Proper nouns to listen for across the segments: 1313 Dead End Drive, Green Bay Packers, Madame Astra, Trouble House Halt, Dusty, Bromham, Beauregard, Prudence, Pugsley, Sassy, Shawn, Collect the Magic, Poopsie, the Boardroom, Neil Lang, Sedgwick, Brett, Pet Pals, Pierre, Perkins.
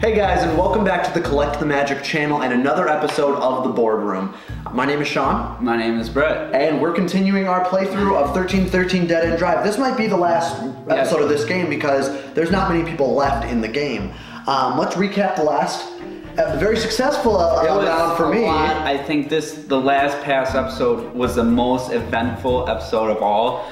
Hey guys, and welcome back to the Collect the Magic channel and another episode of The Boardroom. My name is Sean. My name is Brett. And we're continuing our playthrough of 1313 Dead End Drive. This might be the last episode of this game because there's not many people left in the game. Let's recap the last. Very successful round for me. I think the last past episode was the most eventful episode of all.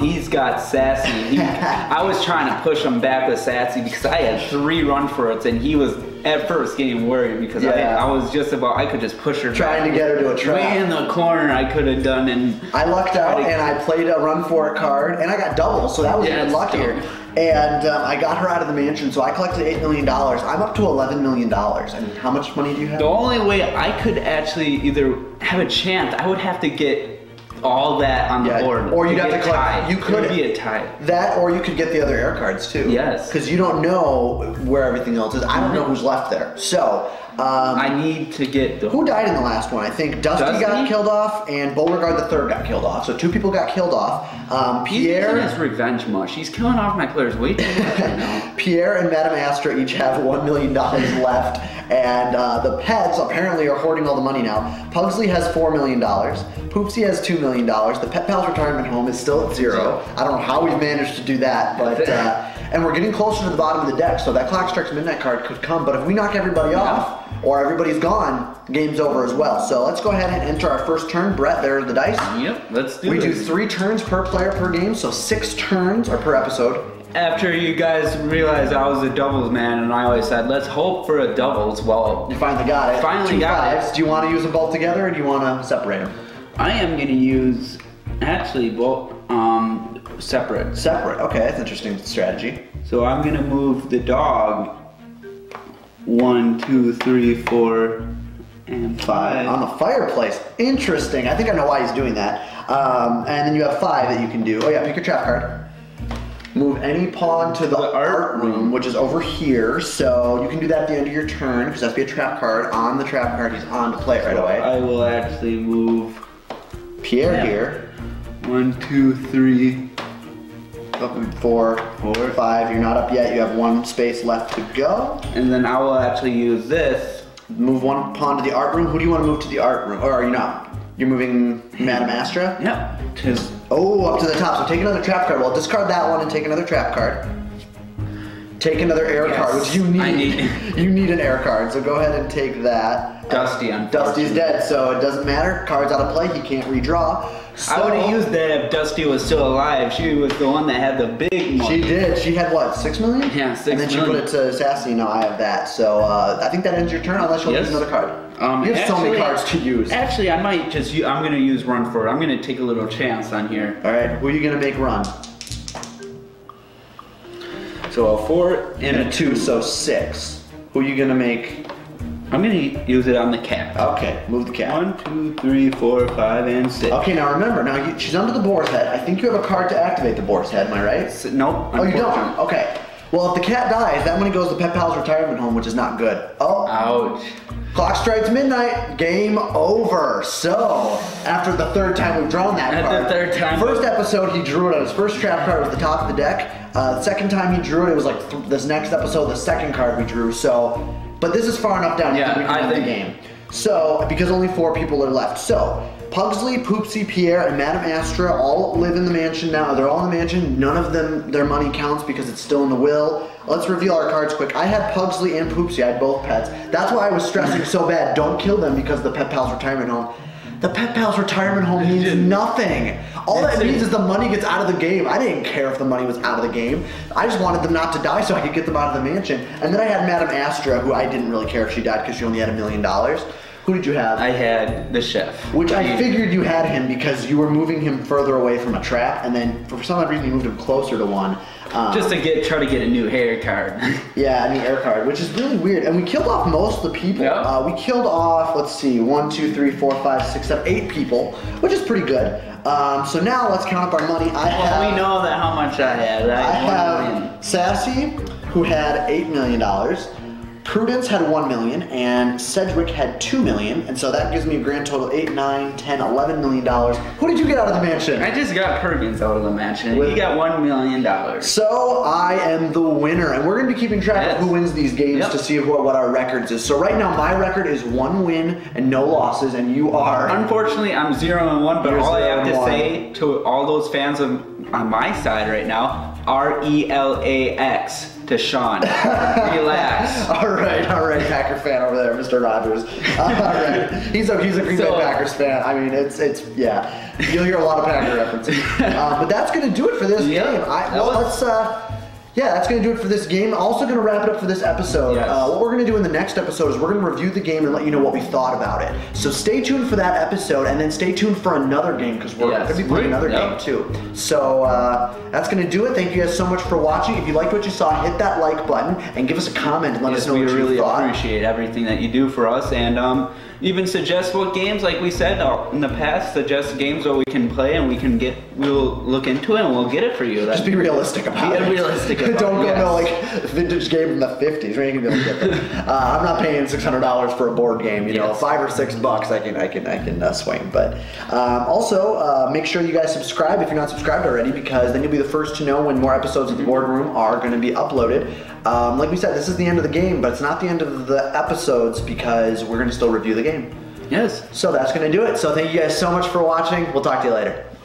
He's got Sassy. I was trying to push him back with Sassy because I had 3 run for it, and he was at first getting worried because I was just about, I could just push her trying back. To get her to a trap. Way in the corner I could have done, and I lucked out and I played a run for it card and I got double, so that was even luckier. And I got her out of the mansion, so I collected $8 million. I'm up to $11 million. And how much money do you have? The only way I could actually either have a chance, I would have to get all that on the board, or you'd have to collect. You could be a tie. That, or you could get the other air cards too. Yes, because you don't know where everything else is. I don't know who's left there. So I need to get the. Who died in the last one? I think Dusty got killed off, and Beauregard the 3rd got killed off. So 2 people got killed off. Pierre is revenge much. He's killing off my players way too much right now. Pierre and Madame Astra each have $1 million left, and the pets apparently are hoarding all the money now. Pugsley has $4 million. Poopsie has $2 million. The Pet Pals retirement home is still at 0. I don't know how we've managed to do that, but and we're getting closer to the bottom of the deck, so that Clock Strikes Midnight card could come. But if we knock everybody off, or everybody's gone, game's over as well. So let's go ahead and enter our first turn. Brett, there are the dice. Yep, let's do it. We do 3 turns per player per game, so 6 turns or per episode. After you guys realized I was a doubles man, and I always said, let's hope for a doubles. Well, you finally got it. Finally got it. Do you want to use them both together, or do you want to separate them? I am going to use, actually, both separate. Separate, okay, that's an interesting strategy. So I'm going to move the dog 1, 2, 3, 4, and 5. On the fireplace, interesting. I think I know why he's doing that. And then you have 5 that you can do. Oh yeah, pick your trap card. Move any pawn to the art room, which is over here. So you can do that at the end of your turn, because that's be a trap card. On the trap card, he's on to play it right away. I will actually move Pierre here. 1, 2, 3, 4, 5. You're not up yet. You have 1 space left to go. And then I will actually use this. Move 1 pawn to the art room. Who do you want to move to the art room? Or are you not? You're moving Madame Astra? Yep. Up to the top. So take another trap card. Well, discard that one and take another trap card. Take another air card, which you need. You need an air card, so go ahead and take that. Dusty, Dusty's dead, so it doesn't matter. Card's out of play. He can't redraw. So, I would have used that if Dusty was still alive. She was the one that had the big money. She did. She had what, 6 million? Yeah, 6 million. And then she put it to Sassy. No, I have that. So I think that ends your turn, unless you'll use another card. You have so many cards to use. Actually, I might just. I'm gonna use run for it. I'm gonna take a little chance on here. All right, who are you gonna make run? So a 4 and a 2, so 6. Who are you gonna make? I'm gonna use it on the cat. Okay, move the cat. 1, 2, 3, 4, 5, and 6. Okay, now remember, she's under the boar's head. I think you have a card to activate the boar's head, am I right? Nope. Oh, you don't? Okay. Well, if the cat dies, that money goes to Pet Pal's retirement home, which is not good. Oh. Ouch. Clock strikes midnight, game over. So, after the 3rd time we've drawn that card. At the 3rd time. First episode, he drew it on his first trap card at the top of the deck. Second time he drew it, it was like this next episode, the 2nd card we drew. So, but this is far enough down that we can end the game. So, because only 4 people are left. So, Pugsley, Poopsie, Pierre, and Madame Astra all live in the mansion now. They're all in the mansion. None of them, their money counts because it's still in the will. Let's reveal our cards quick. I had Pugsley and Poopsie. I had both pets. That's why I was stressing so bad. Don't kill them because the Pet Pals retirement home. The Pet Pals retirement home means nothing. All that means is the money gets out of the game. I didn't care if the money was out of the game. I just wanted them not to die so I could get them out of the mansion. And then I had Madame Astra, who I didn't really care if she died because she only had $1 million. Who did you have? I had the chef. Which I figured you had him because you were moving him further away from a trap, and then for some odd reason you moved him closer to one. Just to try to get a new hair card. Yeah, a new air card, which is really weird. And we killed off most of the people. Yep. We killed off, let's see, 1, 2, 3, 4, 5, 6, 7, 8 people, which is pretty good. So now let's count up our money. We know that how much I had. I have Sassy, who had $8 million. Prudence had 1 million and Sedgwick had 2 million, and so that gives me a grand total of 8, 9, 10, $11 million. Who did you get out of the mansion? I just got Perkins out of the mansion. He got $1 million. So I am the winner, and we're gonna be keeping track of who wins these games to see what our records is. So right now my record is 1 win and no losses, and you are? Unfortunately, I'm 0-1, but all I have to say to all those fans on my side right now, R-E-L-A-X. To Sean. Relax. All right, Packer fan over there, Mr. Rogers. All right, he's a Green Bay Packers fan. I mean, it's yeah. You'll hear a lot of Packer references. But that's gonna do it for this game. That's gonna do it for this game. Also gonna wrap it up for this episode. Yes. What we're gonna do in the next episode is we're gonna review the game and let you know what we thought about it. So stay tuned for that episode, and then stay tuned for another game, because we're gonna be playing another game too. So that's gonna do it. Thank you guys so much for watching. If you liked what you saw, hit that like button and give us a comment and let us know what you thought. We really appreciate everything that you do for us, and even suggest what games, like we said in the past, suggest games that we can play and we'll look into it and we'll get it for you. Just be realistic about it. Be realistic about it. Don't go to like vintage game from the 50s. We're not gonna be able to get that. I'm not paying $600 for a board game, you know, $5 or $6 I can swing. But also make sure you guys subscribe if you're not subscribed already, because then you'll be the first to know when more episodes of the Boardroom are gonna be uploaded. Like we said, this is the end of the game, but it's not the end of the episodes, because we're gonna still review the game. Yes. So that's gonna do it. So thank you guys so much for watching. We'll talk to you later.